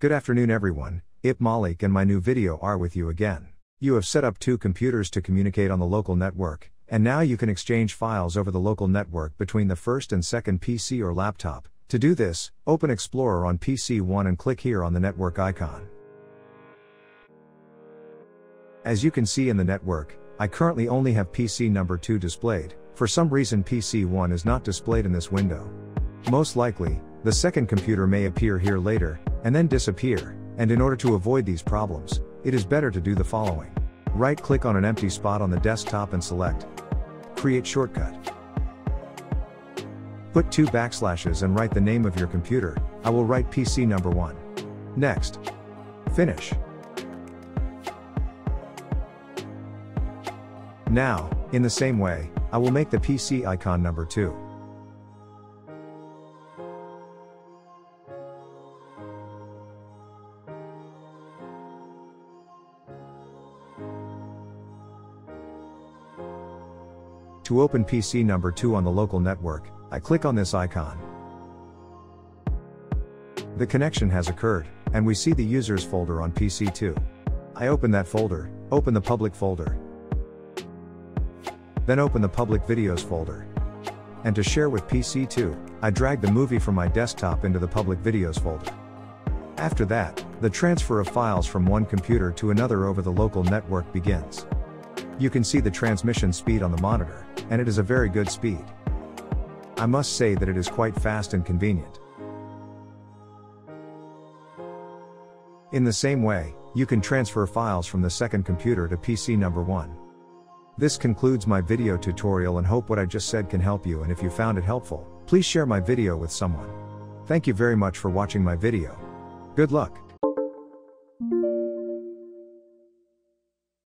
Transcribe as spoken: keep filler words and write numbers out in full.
Good afternoon everyone, ipMalik and my new video are with you again. You have set up two computers to communicate on the local network, and now you can exchange files over the local network between the first and second P C or laptop. To do this, open Explorer on P C one and click here on the network icon. As you can see in the network, I currently only have P C number two displayed. For some reason P C one is not displayed in this window. Most likely, the second computer may appear here later, and then disappear, and in order to avoid these problems, it is better to do the following. Right-click on an empty spot on the desktop and select Create Shortcut. Put two backslashes and write the name of your computer. I will write P C number one. Next. Finish. Now, in the same way, I will make the P C icon number two. To open P C number two on the local network, I click on this icon. The connection has occurred, and we see the users folder on P C two. I open that folder, open the public folder, then open the public videos folder. And to share with P C two, I drag the movie from my desktop into the public videos folder. After that, the transfer of files from one computer to another over the local network begins. You can see the transmission speed on the monitor, and it is a very good speed. I must say that it is quite fast and convenient. In the same way, you can transfer files from the second computer to P C number one. This concludes my video tutorial and hope what I just said can help you, and if you found it helpful, please share my video with someone. Thank you very much for watching my video. Good luck.